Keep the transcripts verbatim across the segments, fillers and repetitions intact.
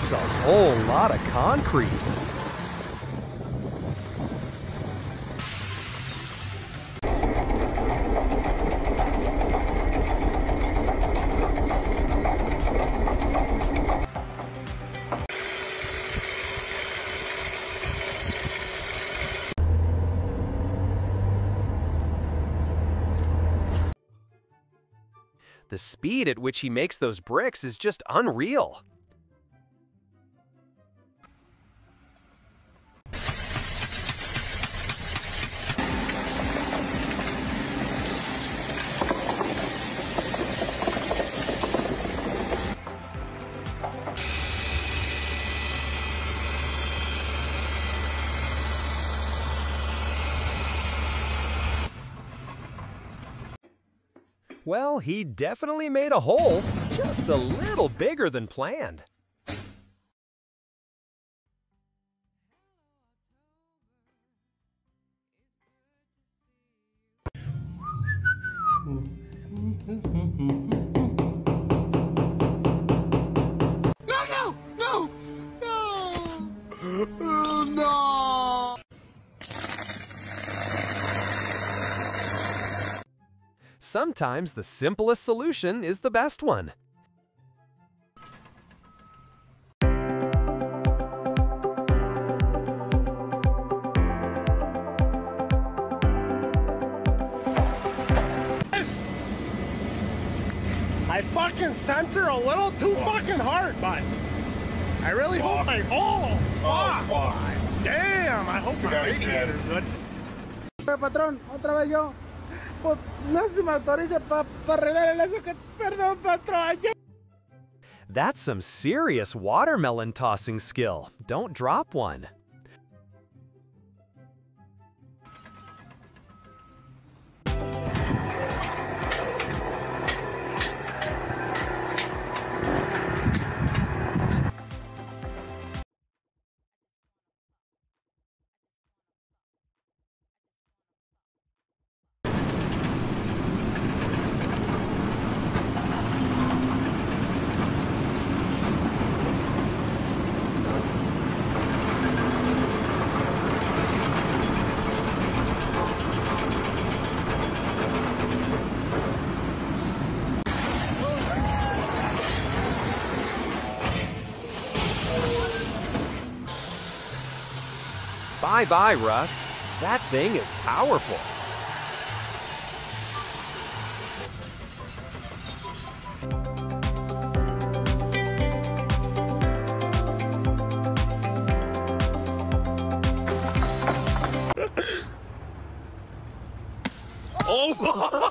That's a whole lot of concrete. The speed at which he makes those bricks is just unreal. Well, he definitely made a hole, just a little bigger than planned. No, no, no, no, no, no. Sometimes the simplest solution is the best one. I fucking sent her a little too oh. fucking hard, but I really fuck. hope I... Oh, fuck! Oh, fuck. Damn, I hope my radiator's good. Patron, otra vez yo. That's some serious watermelon tossing skill. Don't drop one. Bye-bye, Rust. That thing is powerful. Oh!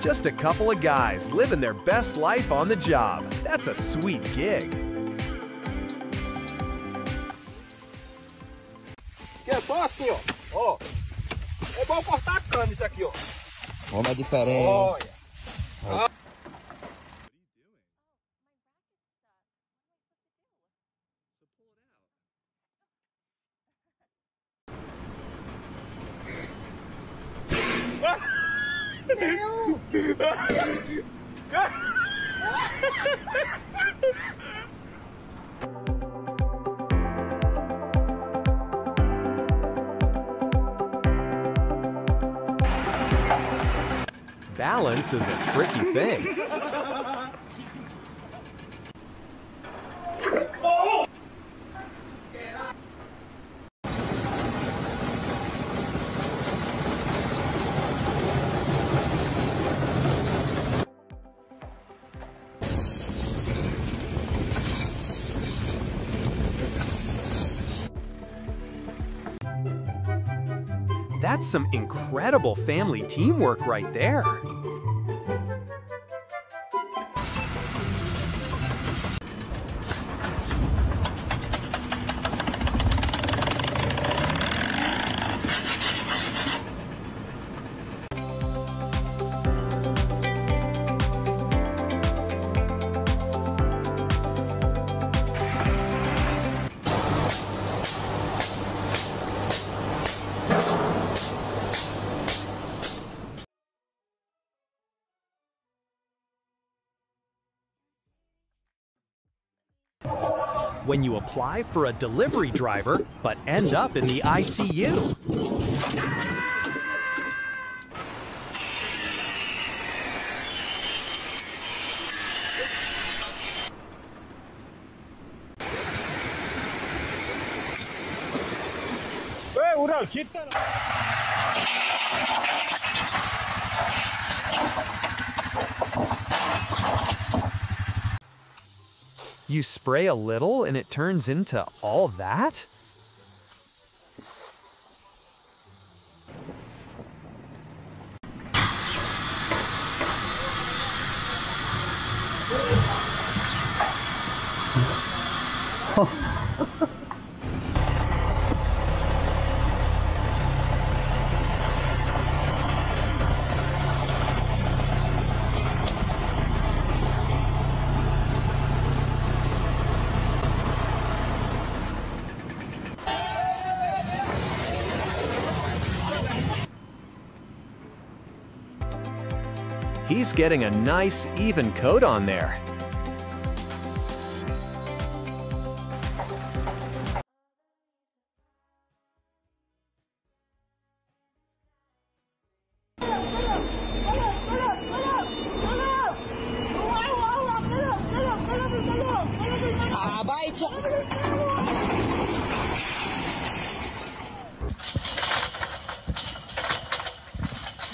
Just a couple of guys living their best life on the job. That's a sweet gig. Que é só assim, ó. Ó. É bom cortar a cana isso aqui, ó. Como é diferente. Olha. Ah. Balance is a tricky thing. Oh! That's some incredible family teamwork right there. when you apply for a delivery driver but end up in the I C U. Hey, Ural, hit You spray a little and it turns into all that? He's getting a nice, even coat on there.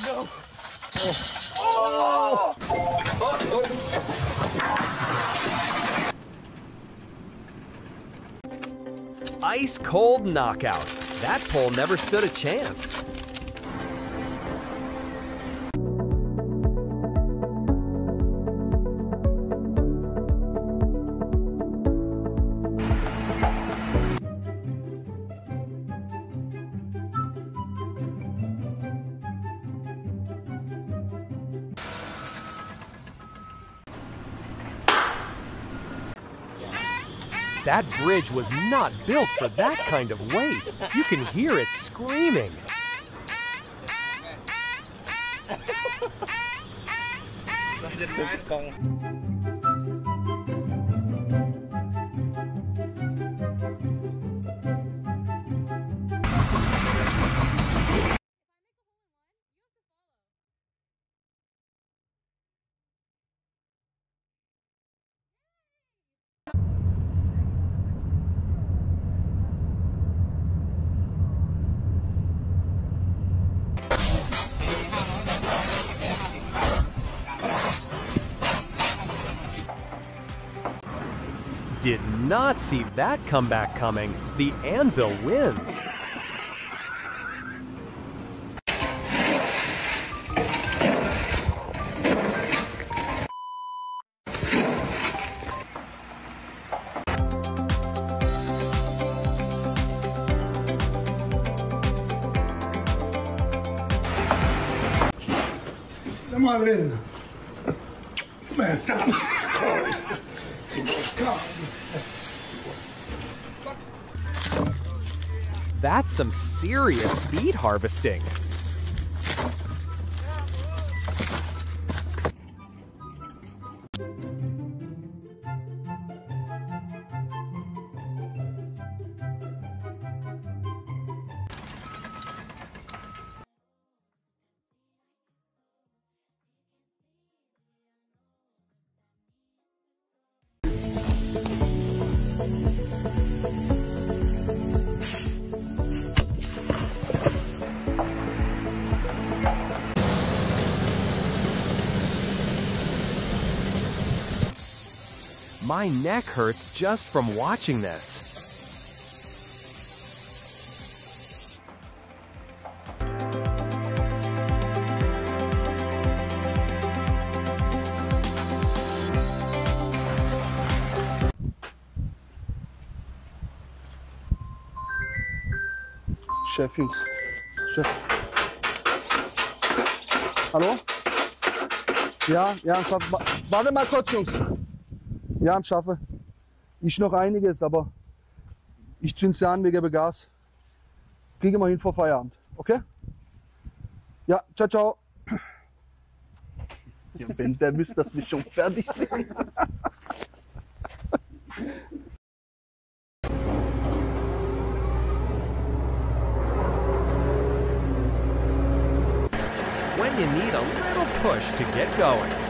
No. Oh. Oh! Ice cold knockout. That pole never stood a chance. That bridge was not built for that kind of weight. You can hear it screaming. Did not see that comeback coming. The anvil wins. La madre. That's some serious speed harvesting. My neck hurts just from watching this. Chef Hughes. Chef. Hallo? Ja, ja, ich hab, warte mal kurz, Jungs. Ja, ich schaffe. Ich noch einiges, aber ich zünd's ja an, wir geben Gas. Kriegen wir hin vor Feierabend, okay? Ja, ciao, ciao. Ja, wenn, der müsste das mich schon fertig sehen. little push to get going.